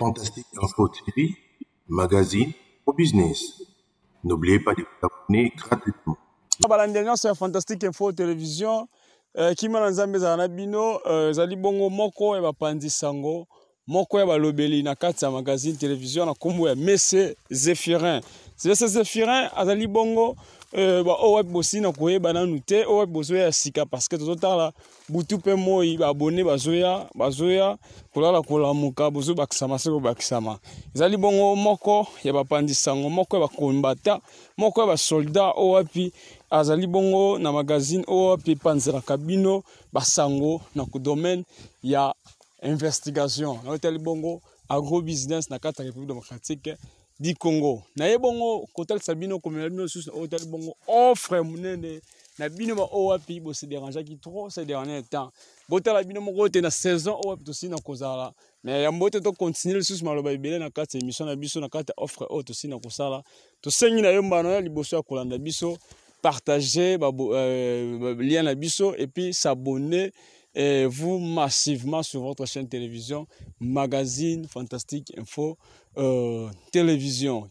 Fantastique Info TV, magazine au business. N'oubliez pas de vous abonner gratuitement. La dernière, c'est Fantastique Info Télévision. Qui m'a lancé mes anabino, Zalibongo Moko et Bandi Sango Moko et Balo Bélina à magazine télévision à Comoué. Mais c'est Zéfirain. C'est Zéfirain à Zalibongo. Owe bosi na koye bananute owe bozoya sika parce que tout là butu pe moi abonné bazoya kolala kolamuka bozo bakisama se bakisama ezali bongo moko ya Bandi Sango Moko ya bakombata moko ya basoldat owapi azali bongo na magazine owapi panzela kabino basango na ku domaine ya investigation na hotel bongo agro business na kata République démocratique du Congo. Naye bongo kotel sabino komelabino sous hôtel bongo offre munene na bino ba owapi bo se dérangeait qui trop ces derniers temps. Botala bino moko te na saison owapi to sina kozala. Mais ya mbote to continuer sous maloba ibele na carte émission na biso na carte offre auto sina kozala. To sengi na yomba na liboso ya kolanda biso, partager ba lien na biso et puis s'abonner et vous massivement sur votre chaîne télévision magazine Fantastique Info télévision.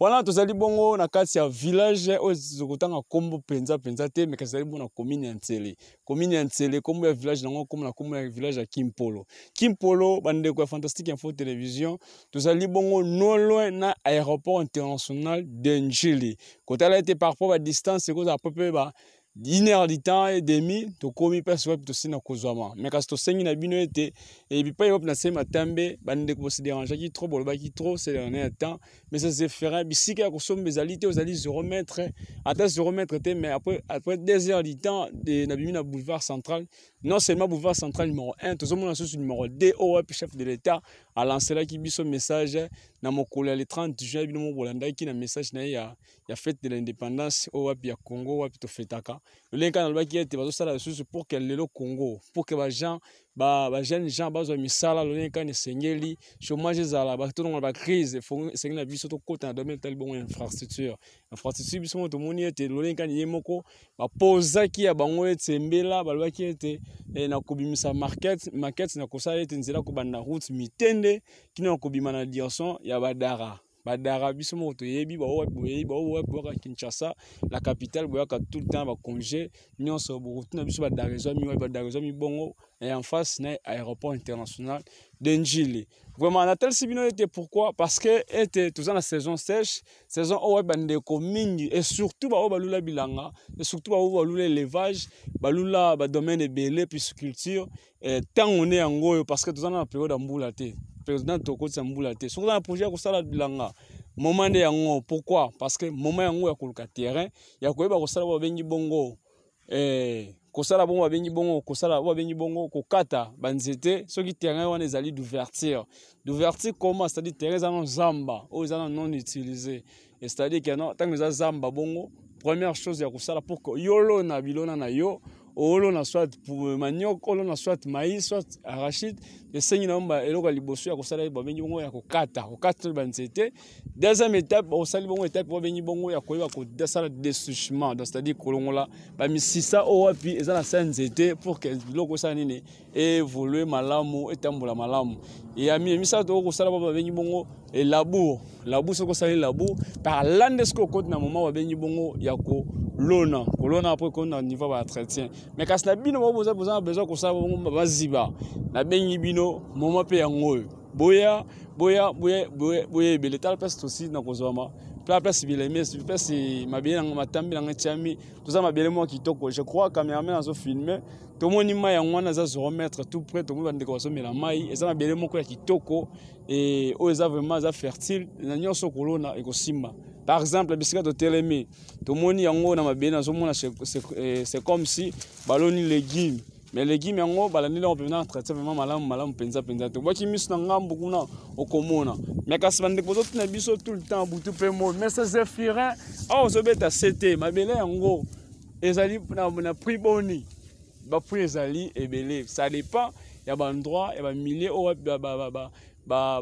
Voilà, tous les bongo na kati ya village au zokotanga kombo penza te mais kazali bon na commune Nzela. Commune Nzela kombo ya village nango kombo na kombo ya village ya Kimpolo bande ko Fantastique Info télévision. Tous les bongo non loin na aéroport international de Njili. Kotala était parfois à distance cause à peu près ba 1 heure du temps et demi, tu commis personne pour te na kozama. Mais quand tu signes na bino été et puis pas y na sema tambe, bande ko se déranger qui trop boloba qui trop c'est dernier temps. Mais ça c'est faire bisika ko somme bezalité aux alliés se remettre attends se remettre mais après 2 heures du temps de na bino na boulevard central, non seulement boulevard central numéro 1, tout monde sur numéro 2 au chef de l'État a lancé là qui biso message na mokolo le 30 juin bino mo bolanda qui na message na ya fête de l'indépendance au wapi ya Congo wapi to Fetaka. Le canal qui était basé sur la source pour qu'elle le Congo, pour que les gens, les jeunes gens, basent mis ça là, le canal s'engagent, chômage est là, tout le monde a crise, faut s'engager la vie sur tout côté, domaine tel bon infrastructure, ils sont tout moni était le canal Yemoko, bah pose qui a bangoué Tsembela, bah le qui était na kobimi sa market na kosa était Nzela kobanda route mitende, qui na kobima na direction ya Badara. Badara biso moto yebi ba Kinshasa la capitale boya ka tout le temps ba congé nyonso bo route na biso ba darezo mi bongo et en face na aéroport international de Njili. Vraiment Natal Sibino était pourquoi parce que était tout ça la saison sèche, saison o bande ko mingi et surtout ba balula bilanga et surtout ba balula élevage, balula ba domaine ebele puis culture et tant on est en goyo parce que tout ça na période ambulaté. Président Toko Tsamboulaté. Sur un projet comme ça, la Bilanga. Moment de yango. Pourquoi? Parce que moment yango ya koluka terrain. Ya koyeba kosala ba bengi bongo. Kosala bon ba bengi bongo. Kosala ba bengi bongo. Kokata banzete. Ceux qui terrain on les alliés d'ouverture. D'ouverture comment? C'est-à-dire terrain zano zamba. Ou zano non utilisé. C'est-à-dire que non tant que ça zamba bongo. Première chose ya kosala pour que yolo na bilona na yo. On a soit pour manioc, on a soit maïs, soit arachide. Les signes n'ont pas éloquent les bossus à Kosala, Bobingo, à Kokata, au 4 banzeté. Deuxième étape, au Salibongo étape, Bobingo, à Koya, des salades de souchement, c'est-à-dire Colongola, Bamisissa, Oapi, et la Sanzeté pour que l'Okosanine évolue malamo et tambola malamo. Et à Mimissa, au Salabo, Bobingo, et Labour, Labour, ce Kosali Labour, par l'Andesco, côte d'un moment, Bobingo, Yako. Lona, Colonna après qu'on a un niveau d'entretien. Mais quand Nabino, vous avez besoin qu'on s'appelle Ziba. Nabino, Moma Payango. Boya, Beletal passe aussi dans Kozoma. La place Bilemé, si place ma bien en matam, bien en chami, tout ça m'a bien moi qui toque. Je crois qu'à mes amènes à se filmer, tout le monde m'a en one à se remettre tout près, tout le monde va déconsommer la maille, et ça m'a bien moi qui toque, et aux vraiment fertile, l'agneau sur Colonna et Kosima. Par exemple, la biscuit de Télémé, tout le monde yango na mabena zo mona c'est comme si baloni légumes. Mais légumes yango balani là on peut traiter vraiment malam penza. Tu vois qui mis na ngambu kuna okomona. Mais quand ça ne dépose na biso tout le temps boutu pe mo. Mais ça Zéfirain, oh zo beta c'était mabela yango. Ezali na prix boni. Ba prix ezali ebele. Ça dépend, il y a ba endroit, il y a ba milliers o ba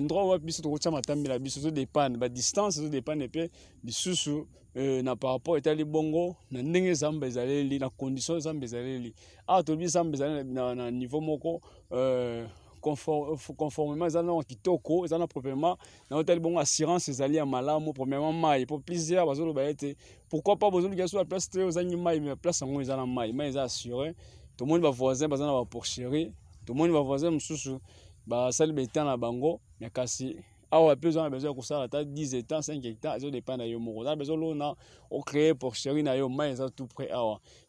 endroit où biso tokotsa matambe la biso dépend ba distance zo dépend et puis bisusu na par rapport etali bongo na ndenge zamba ezaleli na condition zamba ezaleli ah to bi zamba ezaleli na niveau moko conformément à nos kitoko, à nos proprement, dans l'hôtel bon assurance, ces alliés à malam, premièrement maille, pour plusieurs, pourquoi pas besoin de gars sur la place aux animaux, mais la place en moins à la maille, mais ils assurés, tout le monde va voisin, besoin d'avoir pour chérir, tout le monde va voisin, monsieur, bah ça le bétain à bango, mais cassé. Ah ouais, plus on a besoin de ça, 10 hectares, 5 hectares, ça dépend de l'homme. On a besoin de créer pour chérir, mais ça tout près.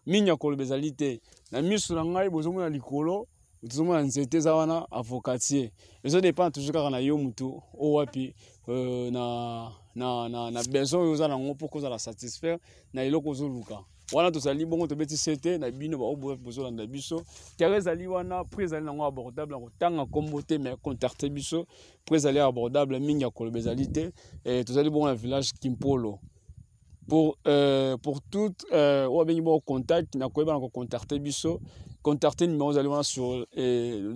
Mignon, il y a des bézalités. La mise sur l'angle, il y a des colos, il y a des avocatiers. Ça dépend toujours de l'homme. Oh, et puis, on a besoin de ça pour qu'on la satisfaire. On a besoin de ça. Voilà tout ça, libon, tout petit c'était, la bine, au bout de besoin d'un abisso. Thérèse Aliwana, prise à l'angle abordable, en tant qu'en comboté, mais contacté bisso, prise à l'air abordable, migna colbésalité, et tout ça, libon, un village Kimpolo. Pour tout, ou à venir au contact, n'a quoi contacté bisso, contacté numéro Aliwana sur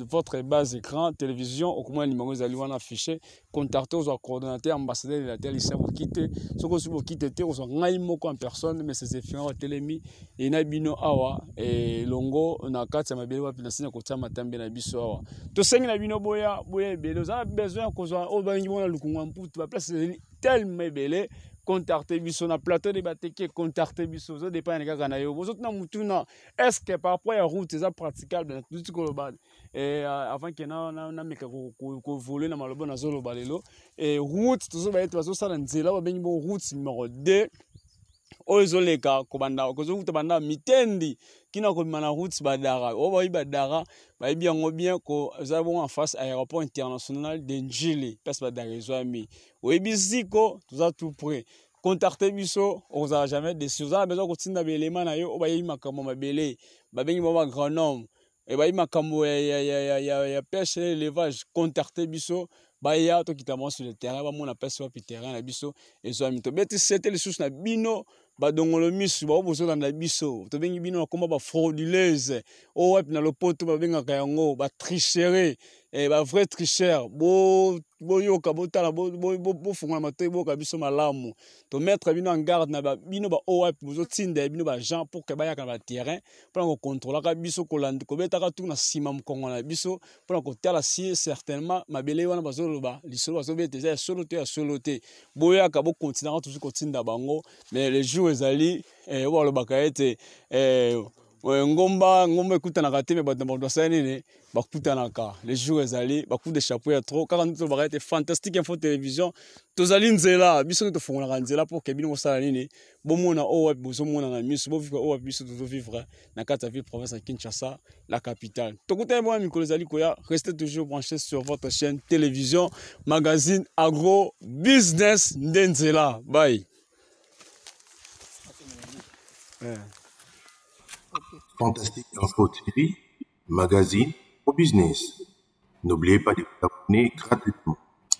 votre base écran, télévision, au moins numéro Aliwana affiché, contacté aux coordonnateurs, ambassadeurs de la télé, ils vous quitter. Ce que vous quittez, vous n'avez pas en personne, mais c'est Zéfirain, Télémé, et Nabino Awa, et Longo, Nakat, Samabéwa, Pilasina, Kota, Matambe, Nabiso Awa. Tout ça, Nabino Boya, Boya, Bélo, vous avez besoin qu'on soit au Bangibon, à Lukumampu, tu vas placer tellement belé. Contactez Bisson, un plateau de Bateke, contactez Bisson, ça dépend des gars. Vous autres, est-ce que par rapport à la route, c'est praticable dans tout global? Et avant que nous volions dans le bon azolo balelo, et route, tout ça va être ça dans Nzela, va bien une route numéro 2. Ozoleka kobanda okozokuta banda mitendi kina ko mana routes badara oba ibadara ba bien bien ko zabon en face aéroport international de Njili parce badara ezwami oibiziko tuza tout près contacter biso oza jamais déçu oza besoin kotinda belema na yo oba yimakamo mabele ba bengi ba grand homme et ba yimakamo ya pêche l'élevage contacter biso baya to kitamo sur le terrain ba mona pêche sur le terrain na biso ezwami to beti c'était le sous na bino badongolomisu baobozola na biso tobengi bino akoma ba frauduleuse o wep na lopoto babenga kayango ba tricherie et ba vrai tricheur bo boyoka botala bo fungana matebo ka biso malamu to mettre bino en garde na bino ba o wep bozotinda bino ba gens pour que bayaka na terrain pour qu'on contrôle ka biso ko lande ko beta ka tuna sima mkongo na biso pour qu'on tala si certainement mabele wana bazoloba lisolo bazobete za solote ya solote boyaka bo continuera toujours kotinda bango mais les jours ezali walo bakaete ngomba ekutana kate me bato ba sanene bakutana ka les jours ezali bakude de chapeau ya trop car nous bakaete fantastique info télévision tozali nzela biso to fongola nzela pour ke bino sala nini bomona o web bomona na miso bo vivre o web biso to vivre na kata ville province de Kinshasa la capitale tokuta moi Miko Zali Koya restez toujours branchés sur votre chaîne télévision magazine agro business nzela bye. Fantastique Info TV, magazine au business. N'oubliez pas de vous abonner gratuitement.